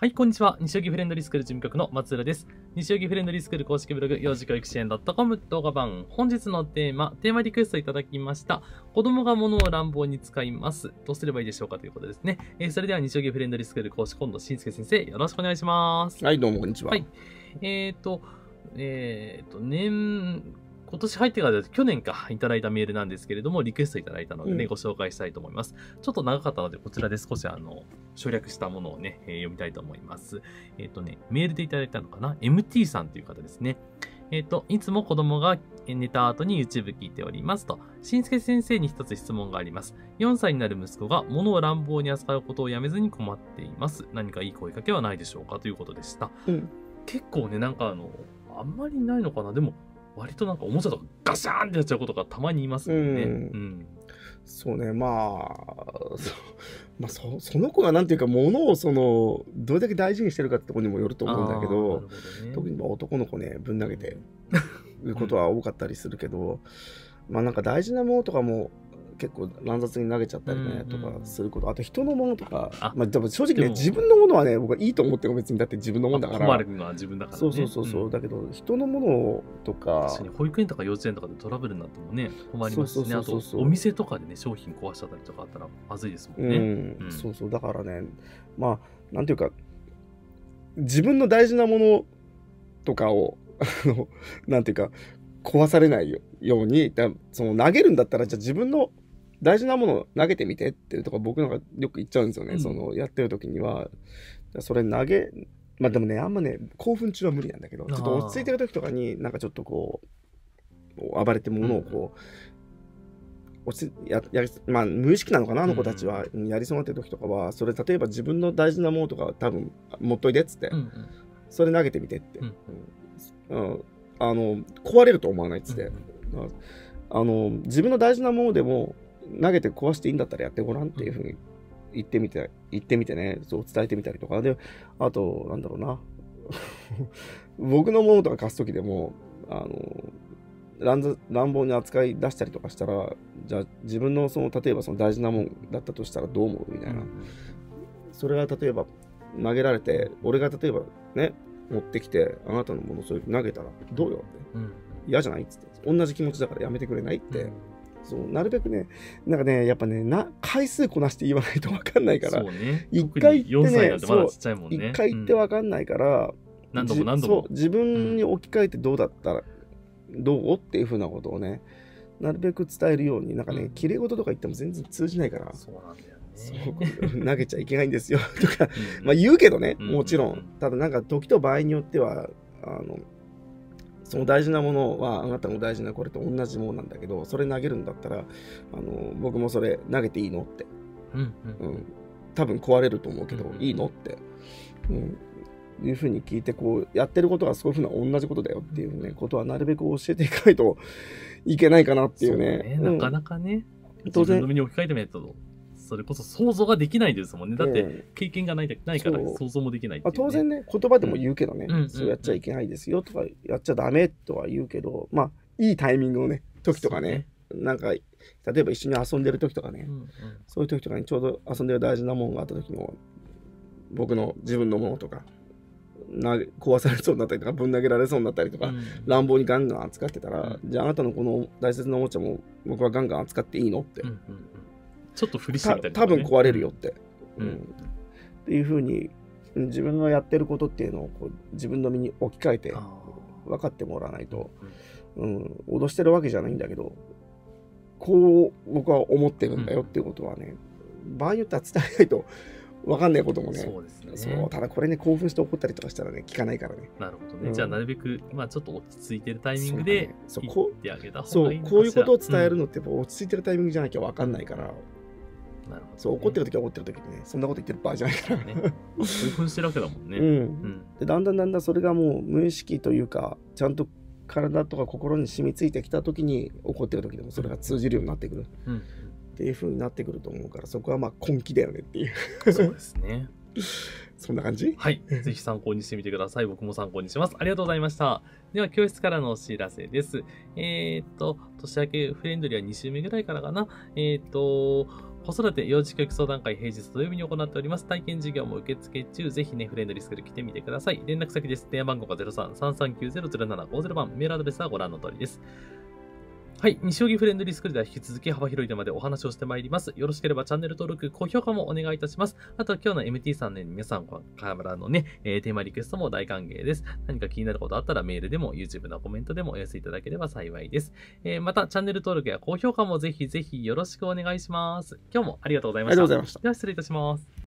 はい、こんにちは。西荻フレンドリースクール事務局の松浦です。西荻フレンドリースクール公式ブログ、幼児教育支援 .com 動画版。本日のテーマリクエストいただきました。子供が物を乱暴に使います。どうすればいいでしょうかということですね。それでは西荻フレンドリースクール講師、今度しんすけ先生、よろしくお願いします。はい、どうもこんにちは。はい。今年入ってから去年かいただいたメールなんですけれども、リクエストいただいたのでね、ご紹介したいと思います。ちょっと長かったので、こちらで少し省略したものをね、読みたいと思います。メールでいただいたのかな ?MT さんという方ですね。いつも子供が寝た後に YouTube 聞いておりますと、しんすけ先生に一つ質問があります。4歳になる息子が物を乱暴に扱うことをやめずに困っています。何かいい声かけはないでしょうかということでした。結構ね、なんかあんまりないのかなでも、割となんかおもちゃとかガシャーンってやっちゃうことがたまにいますよね。そうね、その子がなんていうか物をどれだけ大事にしてるかってところにもよると思うんだけど、特に男の子ねぶん投げていうことは多かったりするけど、なんか大事なものとかも結構乱雑に投げちゃったりねとかすること、あと人のものとか、でも正直ね自分のものはね僕はいいと思っても別に、だって自分のものだから困るのは自分だからね。そうだけど人のものとか、確かに保育園とか幼稚園とかでトラブルになってもね困りますしね、あとお店とかでね商品壊しちゃったりとかあったらまずいですもんね。だからね、なんていうか自分の大事なものとかをなんていうか壊されないように、投げるんだったらじゃあ自分の大事なものを投げてみてっていうとか僕なんかよく言っちゃうんですよね、やってる時には。それ投げ、でもねあんまね興奮中は無理なんだけど、ちょっと落ち着いてる時とかになんかちょっと暴れてものを無意識なのかなあの子たちは、やりそうになってる時とかは、それ例えば自分の大事なものとか多分持っといてっつって、それ投げてみてって、壊れると思わないっつって、自分の大事なものでも投げて壊していいんだったらやってごらんっていうふうに言ってみてね、そう伝えてみたりとかで、あとなんだろうな僕のものとか貸す時でも乱暴に扱い出したりとかしたら、じゃあ自分の例えば大事なものだったとしたらどう思うみたいな、それが例えば投げられて、俺が例えばね持ってきてあなたのものそういう投げたらどうよって、嫌じゃないっつって、同じ気持ちだからやめてくれないって、なるべくねやっぱね回数こなして言わないと分かんないから、1回言ってね1回言って分かんないから自分に置き換えてどうだったらどうっていうふうなことをねなるべく伝えるように、きれい事とか言っても全然通じないから、投げちゃいけないんですよとか言うけどね、もちろん。ただ時と場合によってはその大事なものはあなたの大事なこれと同じものなんだけど、それ投げるんだったら僕もそれ投げていいのって、多分壊れると思うけどいいのって、いうふうに聞いて、やってることはそういうふうな同じことだよっていうねことはなるべく教えていかないといけないかなっていうね。なかなかね自分の身に置き換えてみるとそれこそ想像ができないですもんね。だって経験がないから想像もできないっていうね。当然ね言葉でも言うけどね、そうやっちゃいけないですよとかやっちゃダメとは言うけど、いいタイミングのね時とかね、例えば一緒に遊んでる時とかね、そういう時とかにちょうど遊んでる大事なものがあった時の僕の自分のものとか壊されそうになったりとかぶん投げられそうになったりとか、乱暴にガンガン扱ってたら、じゃああなたのこの大切なおもちゃも僕はガンガン扱っていいのって。ちょっと振りしてみたりとかね、多分壊れるよって、っていうふうに自分のやってることっていうのを自分の身に置き換えて分かってもらわないと、脅してるわけじゃないんだけど僕は思ってるんだよっていうことはね、場合によっては伝えないと分かんないこともね。ただこれね興奮して怒ったりとかしたらね聞かないからね。なるほどね。じゃあなるべくちょっと落ち着いてるタイミングで言ってあげた方がいいのかしら。こういうことを伝えるのって落ち着いてるタイミングじゃなきゃ分かんないから。怒ってる時は怒ってる時にねそんなこと言ってる場合じゃないからね。興奮してるわけだもんね。でだんだんそれがもう無意識というかちゃんと体とか心に染みついてきた時に、怒ってる時でもそれが通じるようになってくるっていうふうになってくると思うから、そこは根気だよねっていう。そうですね。そんな感じ？はい。ぜひ参考にしてみてください。僕も参考にします。ありがとうございました。では、教室からのお知らせです。年明けフレンドリーは2週目ぐらいからかな。子育て幼児教育相談会、平日土曜日に行っております。体験授業も受付中。ぜひね、フレンドリスクで来てみてください。連絡先です。電話番号が 03-3390-0750 番。メールアドレスはご覧の通りです。はい。西荻フレンドリースクールでは引き続き幅広いテーマでお話をしてまいります。よろしければチャンネル登録、高評価もお願いいたします。あとは今日の MT さんの皆さんからのね、テーマリクエストも大歓迎です。何か気になることあったらメールでも YouTube のコメントでもお寄せいただければ幸いです。またチャンネル登録や高評価もぜひぜひよろしくお願いします。今日もありがとうございました。では失礼いたします。